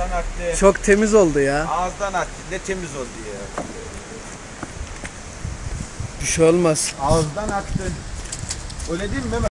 Ağızdan aktı. Çok temiz oldu ya. Ağızdan aktı. Ne temiz oldu ya. Bir şey olmaz. Ağızdan aktı. Öyle değil mi?